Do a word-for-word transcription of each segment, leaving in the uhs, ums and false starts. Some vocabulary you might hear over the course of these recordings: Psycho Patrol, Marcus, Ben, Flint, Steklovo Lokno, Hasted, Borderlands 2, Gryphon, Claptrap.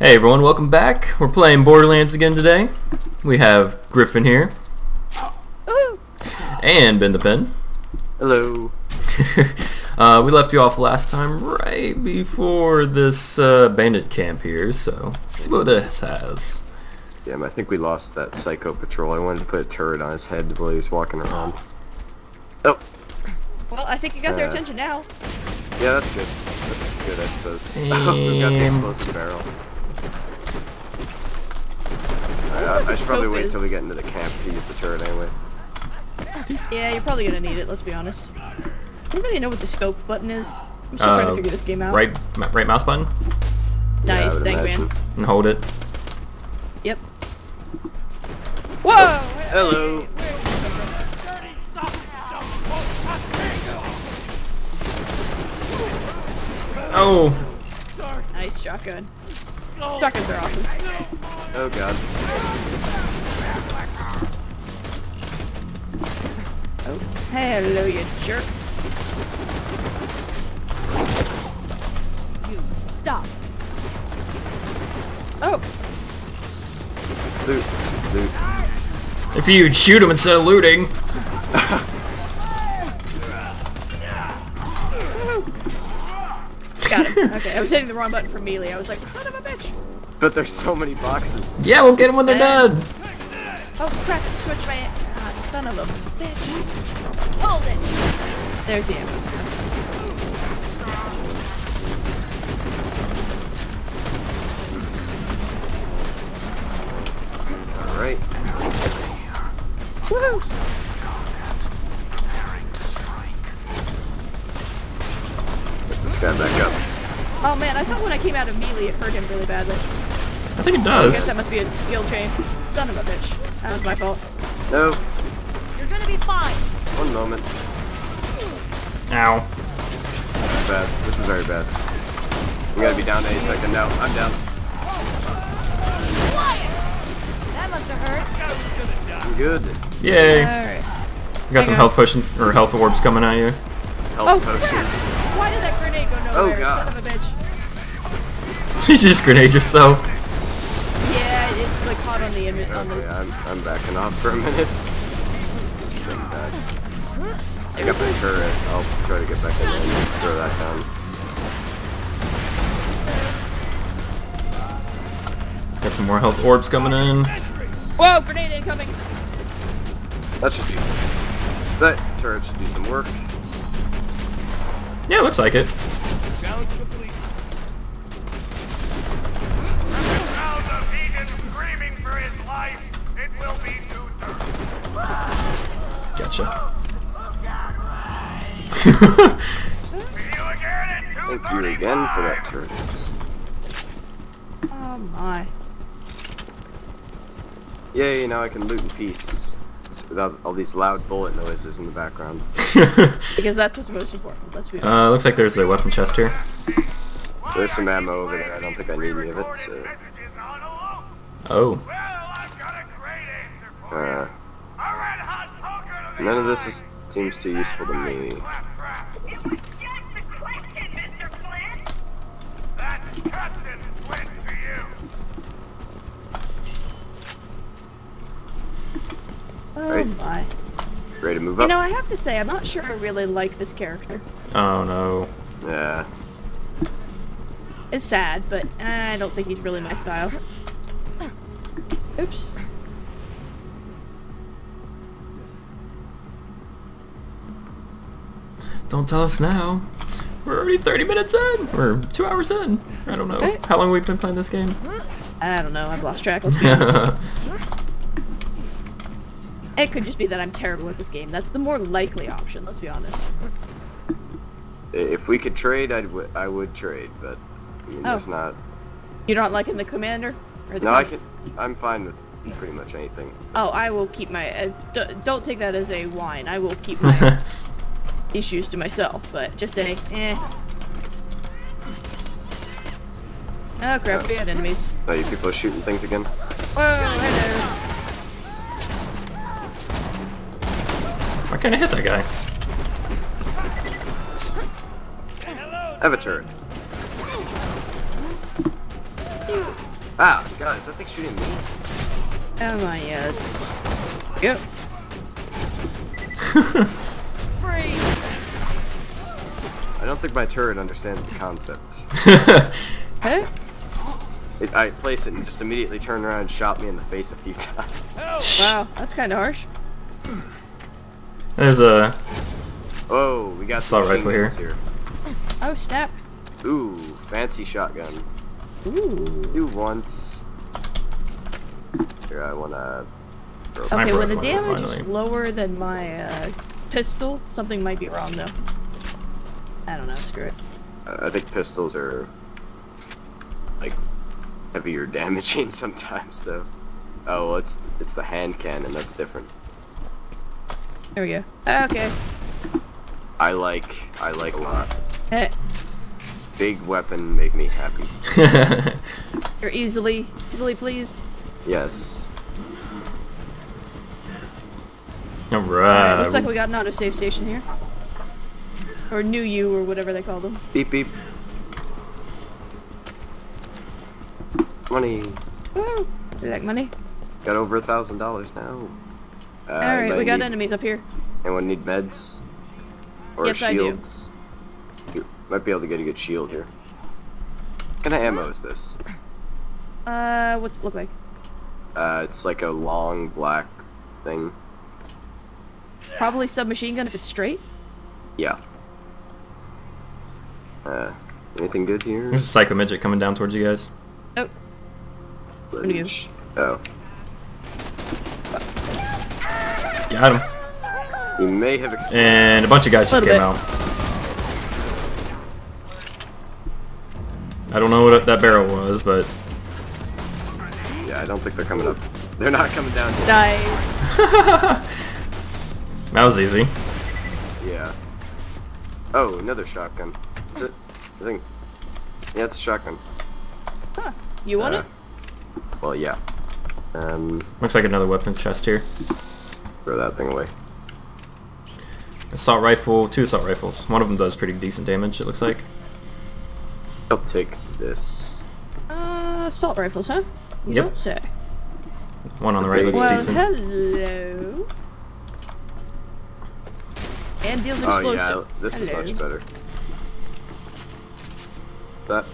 Hey everyone, welcome back. We're playing Borderlands again today. We have Gryphon here. Hello. And Ben the Pen. Hello. uh, we left you off last time right before this uh, bandit camp here, so let's see what this has. Damn, I think we lost that Psycho Patrol. I wanted to put a turret on his head while he was walking around. Oh. Well, I think you got uh, their attention now. Yeah, that's good. That's good, I suppose. And... oh, we got the explosive barrel. I, I should probably wait until we get into the camp to use the turret anyway. Yeah, you're probably gonna need it, let's be honest. Does anybody know what the scope button is? I'm still uh, trying to figure this game out. Right right mouse button? Nice, yeah, thanks man. And hold it. Yep. Whoa! Oh, hello! Oh! Nice shotgun. Shotguns are awesome. Oh god. Oh, hello, you jerk. You stop. Oh. Loot. Loot. If you'd shoot him instead of looting. Got him. Okay, I was hitting the wrong button for melee. I was like, son of a bitch. But there's so many boxes. Yeah, we'll get them when they're dead. Oh crap! I switched my uh, son of a bitch. Hold it. There's the ammo. All right. Woohoo! Guy back up. Oh man, I thought when I came out of melee it hurt him really badly. I think it does. I guess that must be a skill change. Son of a bitch. That was my fault. No. You're gonna be fine. One moment. Ow. This is bad. This is very bad. We gotta be down any second now. I'm down. That must have hurt. I'm good. Yay. Alright. We got Hang some on. health potions or health orbs coming at you. Health oh, potions. Crap. Why did that grenade go nowhere? Oh god. Son of a bitch. Did you just grenade yourself? Yeah, it's like caught on the image. Okay, on the... I'm, I'm backing off for a minute. I'm back. I got my turret. I'll try to get back in there and throw that down. Got some more health orbs coming in. Whoa, grenade incoming! That should do some... that turret should do some work. Yeah, looks like it. Gotcha. Thank you again for that turret. Oh my. Yay, now I can loot in peace. Without all these loud bullet noises in the background. Because that's what's most important. Let's be honest. Uh, looks like there's a weapon chest here. There's some ammo over there. I don't think I need any of it. So. Oh. Uh, none of this is, seems too useful to me. Oh my. Ready to move up? You know, I have to say, I'm not sure I really like this character. Oh no. Yeah. It's sad, but I don't think he's really my style. Oops. Don't tell us now. We're already thirty minutes in! Or two hours in. I don't know. Right. How long have we been playing this game? I don't know. I've lost track. It could just be that I'm terrible at this game. That's the more likely option, let's be honest. If we could trade, I'd w I would trade, but I mean, oh. There's not... You're not liking the commander? Or the no, commander? I can... I'm fine with pretty much anything. Oh, I will keep my... Uh, d don't take that as a whine. I will keep my issues to myself, but just a... eh. Oh crap, we had enemies. Oh, you people are shooting things again? Whoa, hello! Why can't I hit that guy? I have a turret. Wow, God, is that thing shooting me? Oh my god. Yep. Free! I don't think my turret understands the concept. Huh? It, I placed it and just immediately turned around and shot me in the face a few times. Oh. Wow, that's kind of harsh. There's a... Oh, we got some machine guns here. Oh, snap. Ooh, fancy shotgun. Ooh. Do once. Here, I wanna... Okay, when the damage finally. is lower than my uh, pistol, something might be wrong, though. I don't know, screw it. Uh, I think pistols are... like... heavier damaging sometimes, though. Oh, well, it's, it's the hand cannon, that's different. There we go. Okay. I like... I like a lot. Hey. Big weapon make me happy. You're easily... easily pleased? Yes. Alright. Looks like we got an autosave station here. Or new you, or whatever they call them. Beep beep. Money. Woo! You like money? Got over a thousand dollars now. Uh, Alright, we got need... enemies up here. Anyone need meds? Or yes, shields? I do. Might be able to get a good shield here. What kind of ammo is this? Uh, what's it look like? Uh, it's like a long black thing. Probably submachine gun if it's straight? Yeah. Uh, anything good here? There's a psycho midget coming down towards you guys. Oh. What do you do? Oh. Got him. You may have exploded. And a bunch of guys just came bit. out. I don't know what that barrel was, but... Yeah, I don't think they're coming up. They're not coming down. Die. That was easy. Yeah. Oh, another shotgun. Is it? I think... Yeah, it's a shotgun. Huh. You want uh, it? Well, yeah. Um... Looks like another weapon chest here. Throw that thing away. Assault rifle, two assault rifles. One of them does pretty decent damage, it looks like. I'll take this. Uh, assault rifles, huh? You yep. don't say. One on the right looks well, decent. hello. And deals explosive. Oh yeah, this hello. is much better. That.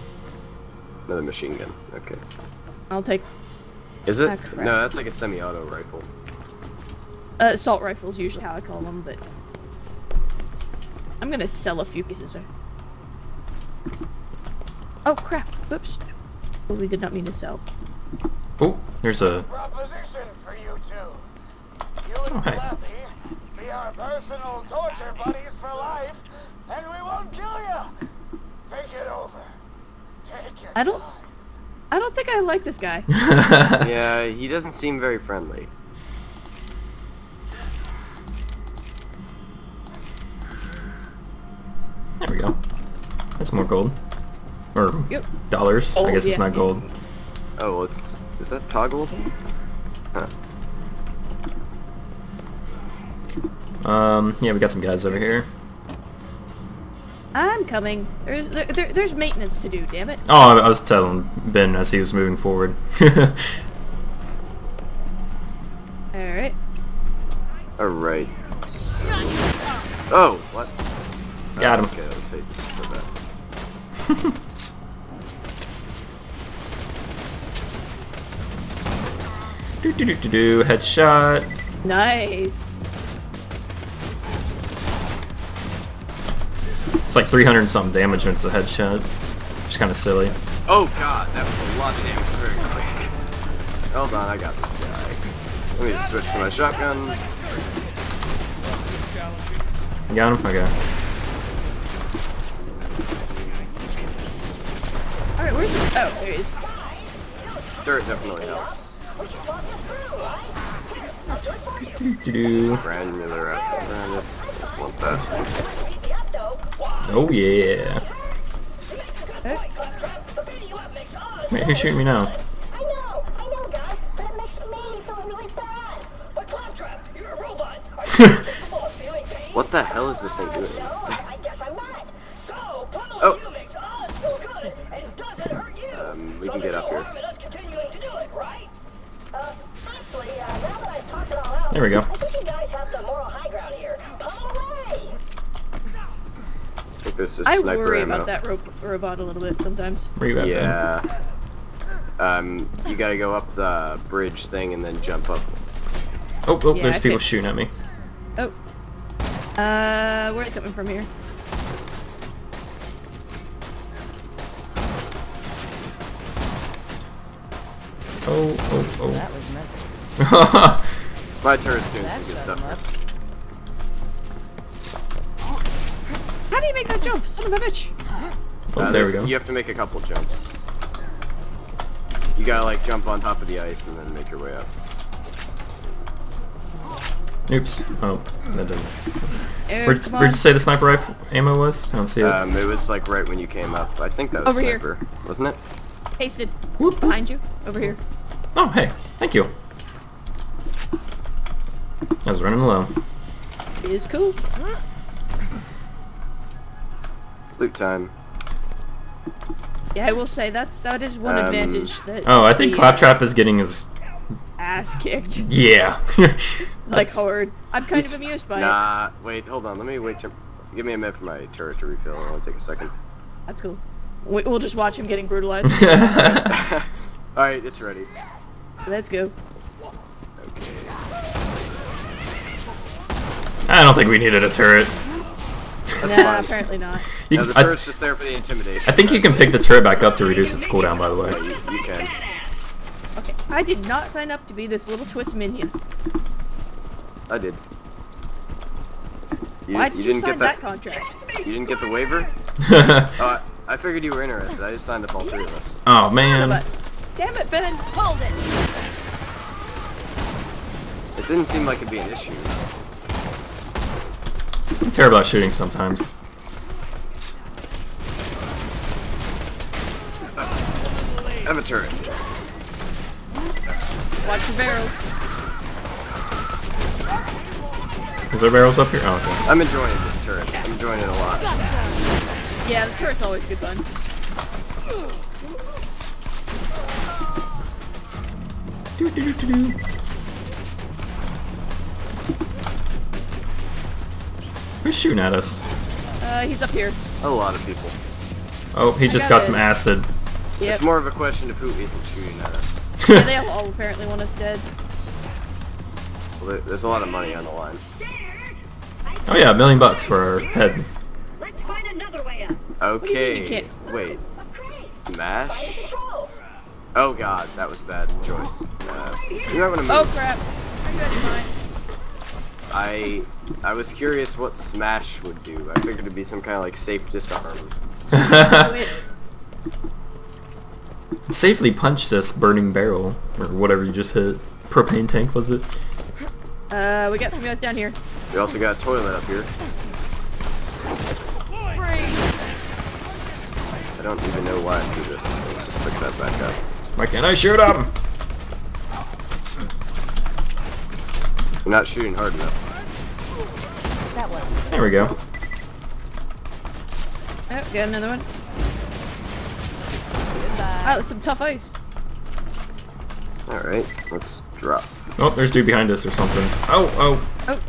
Another machine gun. Okay. I'll take. Is it? Oh, no, that's like a semi-auto rifle. Uh, assault rifles usually how I call them, but I'm gonna sell a few pieces there. Oh crap! Oops. Well, we did not mean to sell. Oh, there's a proposition for you two. You and Fluffy be our personal torture buddies for life, and we won't kill you. Think it over. Take your I don't. Time. I don't think I like this guy. Yeah, he doesn't seem very friendly. There we go. That's more gold. Or yep. dollars. Gold, I guess yeah. it's not gold. Oh, well it's... Is that toggle? Huh. Um, yeah, we got some guys over here. I'm coming. There's there, there, there's maintenance to do, damn it. Oh, I was telling Ben as he was moving forward. Alright. Alright. Oh, what? Got him. Okay, that was hasty. So bad. do, do, do, do, do. Headshot. Nice. It's like three hundred and something damage when it's a headshot. Which is kind of silly. Oh god, that was a lot of damage very quick. Hold on, I got this guy. Let me just switch to my shotgun. Got him? Okay. Alright, where's this? Oh, there he is. Dirt definitely helps. Granular apparatus. Want that. Oh, yeah. Huh? Wait, who's shooting me now? I know, I know, guys, but it makes me feel really bad. But Claptrap, you're a robot. What the hell is this thing doing? I guess I'm not. So, pummel you makes us feel good. We can get up here. There we go. I think you guys have the moral high ground here. Pull away. I think this is I sniper worry ammo. About that ro robot a little bit sometimes. Yeah. Um, you gotta go up the bridge thing and then jump up. Oh, oh yeah, there's I people shooting at me. Oh. Uh, where are they coming from here? Oh, oh, oh. That was messy. My turret's doing some good stuff. How do you make that jump? Son of a bitch! Oh, uh, there we go. You have to make a couple jumps. You gotta, like, jump on top of the ice and then make your way up. Oops. Oh, that didn't. Eric, where'd, where'd you say the sniper rifle ammo was? I don't see it. Um, it was, like, right when you came up. I think that was Over sniper, here. wasn't it? Hasted. Whoop. Behind you. Over here. Oh, hey. Thank you. I was running low. It is cool. Huh? Loot time. Yeah, I will say that's that is one um, advantage that. Oh, I think Claptrap is getting his ass kicked. Yeah. Like hard. I'm kind of amused by nah, it. Nah, wait, hold on. Let me wait to give me a minute for my turret to refill. It'll only take a second. That's cool. We, we'll just watch him getting brutalized. All right, it's ready. Let's go. Okay. I don't think we needed a turret. Nah, apparently not. You, no, the turret's I, just there for the intimidation. I think you can pick the turret back up to reduce its cooldown, by the way. You, you can. Okay, I did not sign up to be this little twitch minion. I did. You, Why did you, you didn't sign get that, that contract? You didn't get the waiver? uh, I figured you were interested. I just signed up all three of us. Oh, man. Damn it, Ben. Hold it. It didn't seem like it'd be an issue. I'm terrible at shooting sometimes. I have a turret. Watch your barrels. Is there barrels up here? Oh, okay. I'm enjoying this turret. I'm enjoying it a lot. Yeah, the turret's always good fun. Do do do do do. Who's shooting at us? Uh, he's up here. A lot of people. Oh, he just got, got some acid. Yep. It's more of a question of who isn't shooting at us. Yeah, they all apparently want us dead. Well, there's a lot of money on the line. Oh yeah, a million bucks for our head. Let's find another way up. Okay. You you Wait. Mash? Oh god, that was a bad choice. Uh, you're having a move. Oh crap. I'm ready mine. I I was curious what smash would do. I figured it'd be some kind of like safe disarm. Safely punch this burning barrel or whatever you just hit. Propane tank was it? Uh, we got some guys down here. We also got a toilet up here. I don't even know why I do this. Let's just pick that back up. Why can't I shoot him? I'm not shooting hard enough. That wasn't there we go. Oh, got another one. Goodbye. Oh, that's some tough ice. Alright, let's drop. Oh, there's dude behind us or something. Oh, oh. Oh.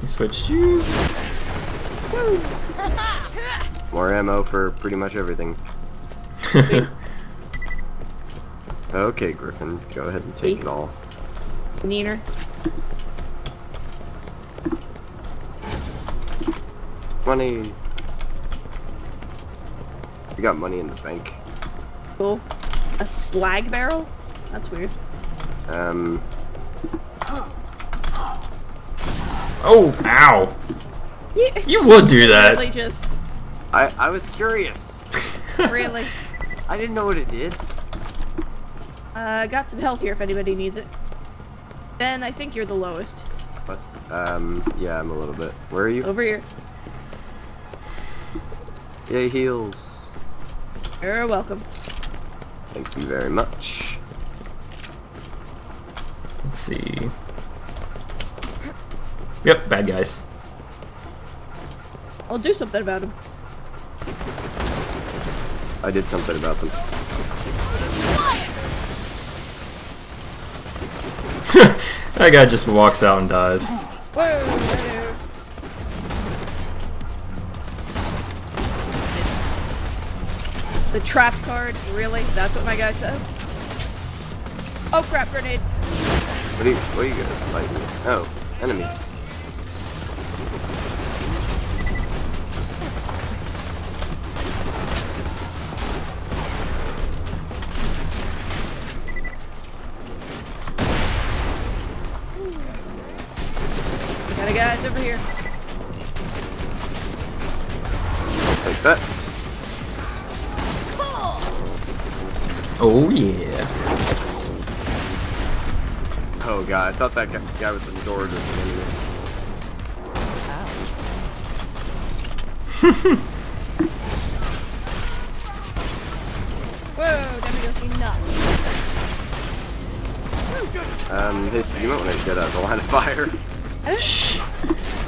We switched you. More ammo for pretty much everything. Okay, Gryphon, go ahead and take it all. Neener. Money. We got money in the bank. Cool. A slag barrel? That's weird. Um. Oh, ow! You, you would do that. Really just... I I was curious. Really? I didn't know what it did. Uh, got some health here if anybody needs it. Ben, I think you're the lowest. What? Um, yeah, I'm a little bit. Where are you? Over here. Yay, heals. You're welcome. Thank you very much. Let's see. Yep, bad guys. I'll do something about them. I did something about them. That guy just walks out and dies. The trap card, really? That's what my guy said? Oh crap, grenade! What are you, what are you guys fighting? Oh, enemies. Got a guy over here. I'll take that. Oh yeah. Oh god, I thought that guy, guy with the sword was an enemy. Whoa, there we go. Enough. Um, his, you might want to get out of the line of fire. Shh!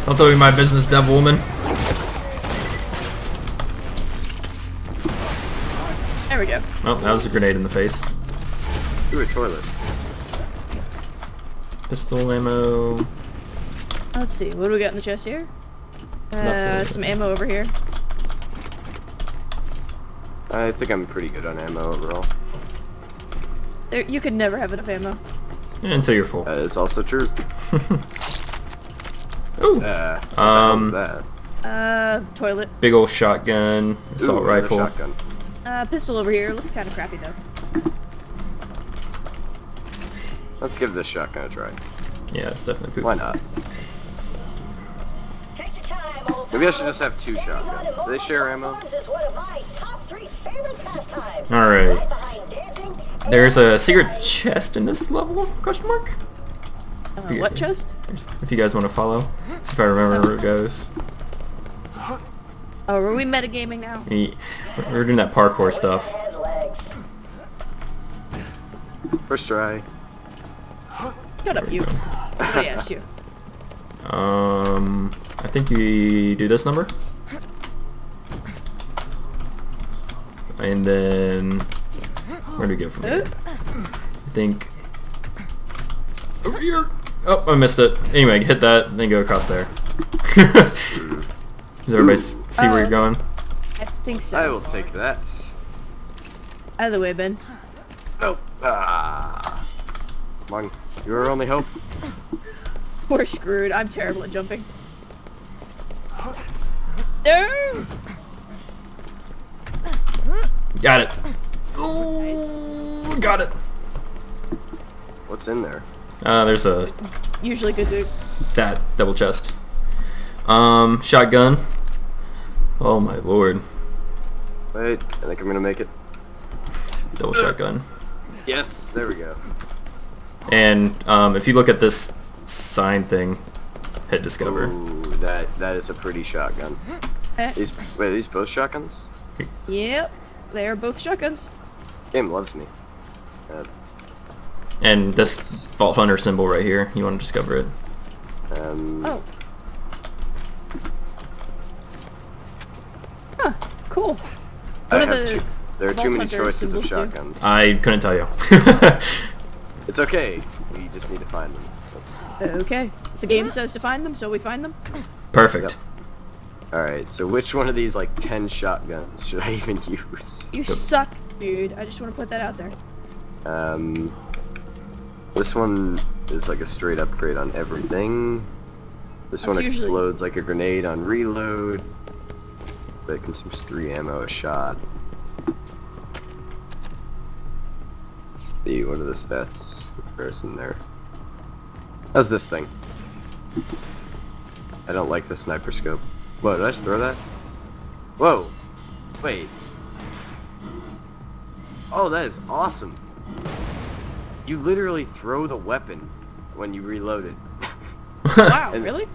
Don't tell me my business, devil woman. There we go. Oh, that was a grenade in the face. Through a toilet. Pistol ammo. Let's see, what do we got in the chest here? Uh, some ammo over here. I think I'm pretty good on ammo overall. There, you could never have enough ammo. Yeah, until you're full. That is also true. Ooh. Uh, um, that? Uh, toilet. Big ol' shotgun, assault Ooh, rifle. Shotgun. Uh, pistol over here. Looks kind of crappy though. Let's give this shotgun a try. Yeah, it's definitely poop. Why not? Take your time, old Maybe I should just have two shotguns. Do they share ammo? Alright. There's a secret chest in this level? Question mark? Uh, what chest? If you guys want to follow, see if I remember where it goes. Oh, are we metagaming now? We're doing that parkour stuff. First try. Shut up, you. I asked you. Um, I think you do this number, and then where do we go from there? I think over here. Oh, I missed it. Anyway, hit that, then go across there. Does everybody Ooh. see where uh, you're going? I think so. I will take that. Out of the way, Ben. Oh. Ah. Come on. You're our only hope. We're screwed. I'm terrible at jumping. There. Got it. Oh, nice. Got it. What's in there? Uh, there's a usually good dude. That double chest. Um, shotgun. Oh my lord. Wait, I think I'm gonna make it. Double uh, shotgun. Yes, there we go. And um, if you look at this sign thing, hit discover. Ooh, that that is a pretty shotgun. These, wait, are these both shotguns? Yep, they are both shotguns. Game loves me. Uh, And this Vault Hunter symbol right here, you want to discover it. Um, oh. Huh, cool. What I are have the two, there are Vault too many Hunter choices of shotguns. Do? I couldn't tell you. It's okay. We just need to find them. That's... Okay. The game says to find them, so we find them. Perfect. Yep. Alright, so which one of these, like, ten shotguns should I even use? You suck, dude. I just want to put that out there. Um... This one is like a straight upgrade on everything. This That's one explodes usually... like a grenade on reload. But it consumes three ammo a shot. Let's see, what are the stats in comparison there? How's this thing? I don't like the sniper scope. Whoa, did I just throw that? Whoa! Wait. Oh, that is awesome! You literally throw the weapon when you reload it. Wow, and really?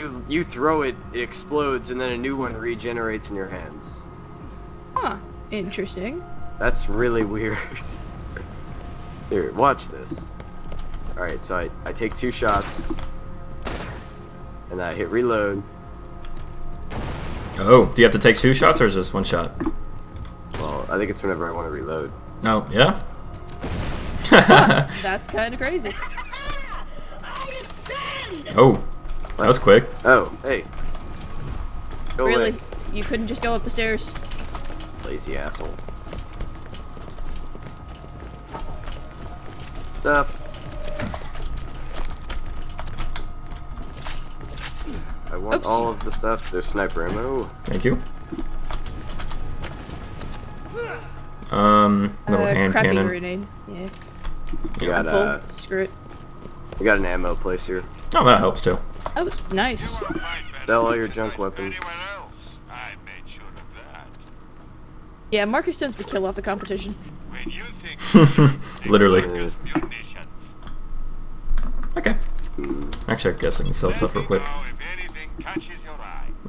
You, you throw it, it explodes, and then a new one regenerates in your hands. Huh, interesting. That's really weird. Here, watch this. Alright, so I, I take two shots, and I hit reload. Oh, do you have to take two shots, or is this one shot? Well, I think it's whenever I want to reload. Oh, yeah? Huh, that's kind of crazy. Oh, what? That was quick. Oh, hey. Go really? Away. You couldn't just go up the stairs? Lazy asshole. Stop. I want Oops. all of the stuff. There's sniper ammo. Thank you. Um, little uh, hand cannon. Grenade. Yeah. We got uh, Screw it. We got an ammo place here. Oh, that helps too. Oh, nice. Sell all your junk weapons. I made sure of that. Yeah, Marcus tends to kill off the competition. When you think literally. Okay. Actually, I guess I can sell stuff real quick.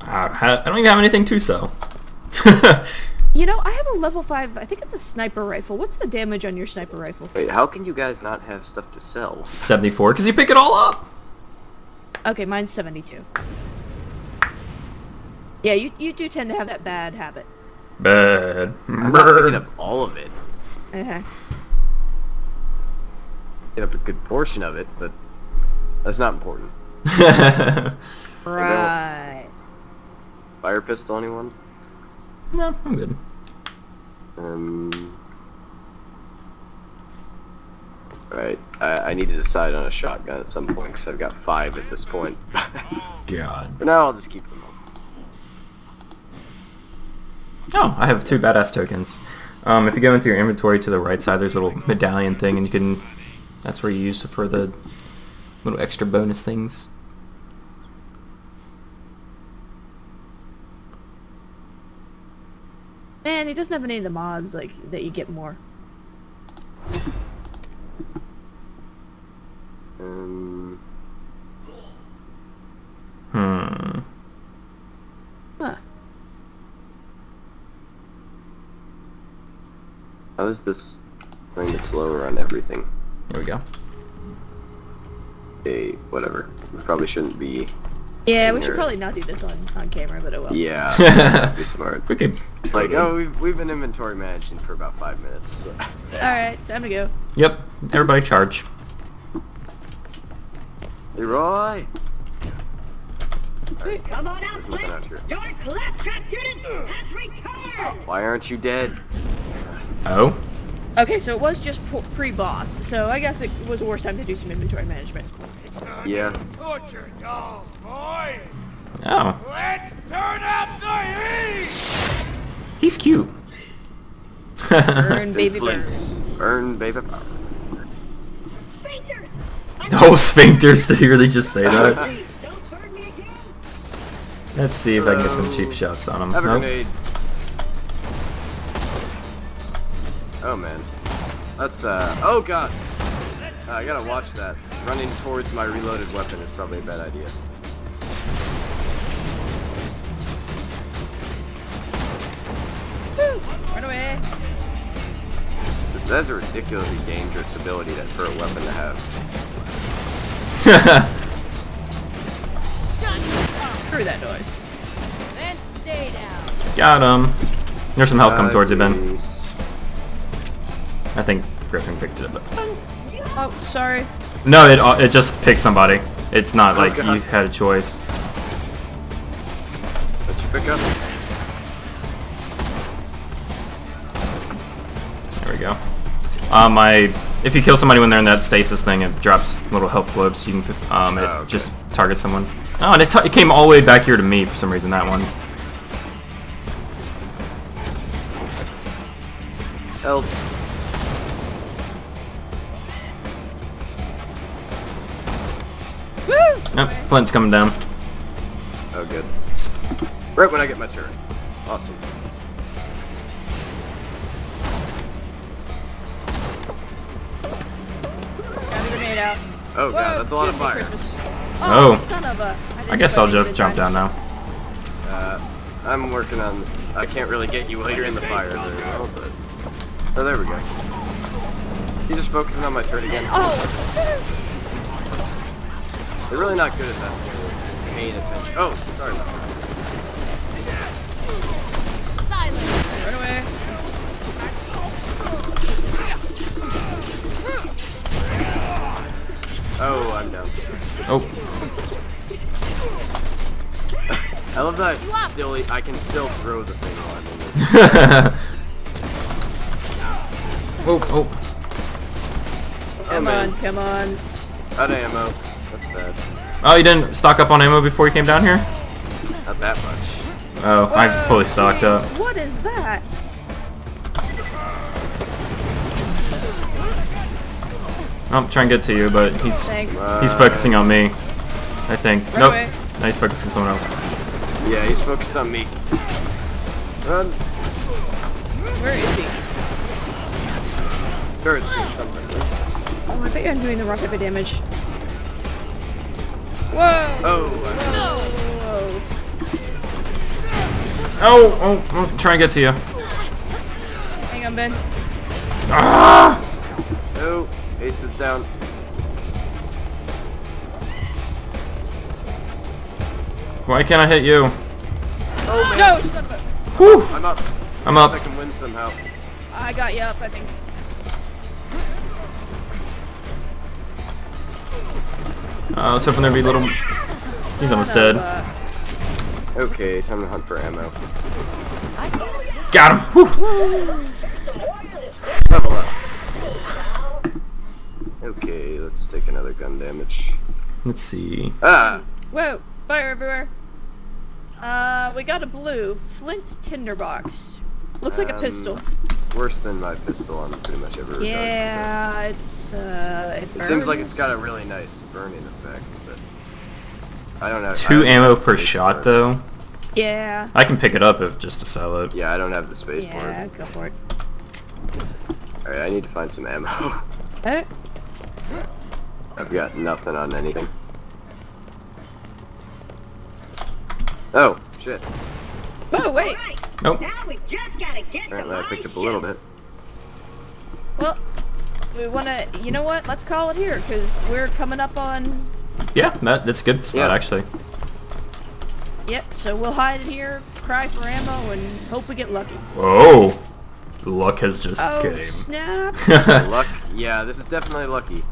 I don't even have anything to sell. You know, I have a level five, I think it's a sniper rifle. What's the damage on your sniper rifle? Wait, how can you guys not have stuff to sell? seventy-four, because you pick it all up! Okay, mine's seventy-two. Yeah, you, you do tend to have that bad habit. Bad. I'm not picking up all of it. Uh-huh. Picking up a good portion of it, but that's not important. Right. Fire pistol, anyone? No, I'm good. Um. Alright, I, I need to decide on a shotgun at some point because I've got five at this point. God. For now, I'll just keep them up. Oh, I have two badass tokens. Um, if you go into your inventory to the right side, there's a little medallion thing, and you can. That's where you use it for the little extra bonus things. Man, he doesn't have any of the mods like that you get more. Um. Hmm. Huh. How is this thing that's lower on everything? There we go. Hey, whatever. We probably shouldn't be. Yeah, we should probably not do this on, on camera, but oh well. Yeah, that'd be smart. We could, like, oh, we've, we've been inventory managing for about five minutes. So. Alright, time to go. Yep, everybody charge. Leroy! Right. Come on out, Flint! Your Claptrap unit has returned! Why aren't you dead? Oh? Okay, so it was just pre-boss, so I guess it was the worst time to do some inventory management. Yeah. Torture dolls, boys! Oh. Let's turn up the heat! He's cute. Burn, baby, burn. Burn, baby, power. Sphincters! Oh, sphincters! Did he really just say that? Please, don't burn me again. Let's see if I can get some cheap shots on him. Have a nope. grenade. Oh man, that's uh. Oh god, uh, I gotta watch that. Running towards my reloaded weapon is probably a bad idea. Woo! Run away. This that's a ridiculously dangerous ability that for a weapon to have. Shut up! Through that noise. And stay down. Got him. There's some health uh, coming towards you, Ben. I think Gryphon picked it up. Oh, sorry. No, it it just picked somebody. It's not oh, like God. You had a choice. What'd you pick up? There we go. Um, I if you kill somebody when they're in that stasis thing, it drops little health globes. You can um, it oh, okay. just target someone. Oh, and it, it came all the way back here to me for some reason. That one. Help. Nope, Flint's coming down. Oh, good. Right when I get my turret. Awesome. Got a grenade out. Oh, Whoa, God, that's a lot of fire. Oh, oh. Son of a, I, I guess I'll just jump down now. Uh, I'm working on... I can't really get you while you're in the fire. There, oh, but, oh, there we go. He's just focusing on my turret again. Oh! They're really not good at that. Paying attention. Oh, sorry. Silence. Run away. Oh, I'm down. Oh. I still, I can still throw the thing on. oh, oh. Come on, come on. Out of ammo. That's bad. Oh, you didn't stock up on ammo before you came down here? Not that much. Oh, Whoa, I'm fully stocked man. up. What is that? I'm trying to get to you, but he's uh, he's focusing on me, I think. Right nope. Away. No, he's focused on someone else. Yeah, he's focused on me. Run. Where is he? Kurt's doing something. Oh, I think I'm doing the rocket damage. Whoa! Oh. Whoa. Whoa. Oh, oh, oh, I'm trying to get to you. Hang on, Ben. Ah! Oh, Ace is down. Why can't I hit you? Oh man. No! Son of a... Whew. I'm up. I'm up. I can win somehow. I got you up, I think. Uh, I was hoping there'd be a little... He's almost dead. Okay, time to hunt for ammo. Got him! Whew. Level up. Okay, let's take another gun damage. Let's see. Ah! Whoa! Fire everywhere. Uh, we got a blue Flint tinderbox. Looks um, like a pistol. Worse than my pistol on pretty much every regard. Yeah, so. it's uh. It, it burns. Seems like it's got a really nice burning effect, but I don't know. Two ammo per shot though. Yeah. I can pick it up if just to sell it. Yeah, I don't have the space for it. Yeah, go for it. All right, I need to find some ammo. That? I've got nothing on anything. Oh, shit. Oh, wait. Nope. Now we just gotta get Apparently to I picked up a little bit. Well, we wanna, you know what? Let's call it here, because we're coming up on... Yeah, that, that's a good spot, yeah. actually. Yep, so we'll hide it here, cry for ammo, and hope we get lucky. Oh! Luck has just oh, came. Snap. Luck, yeah, this is definitely lucky.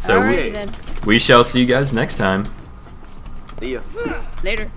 So Alrighty, we, then. we shall see you guys next time. See ya. Later.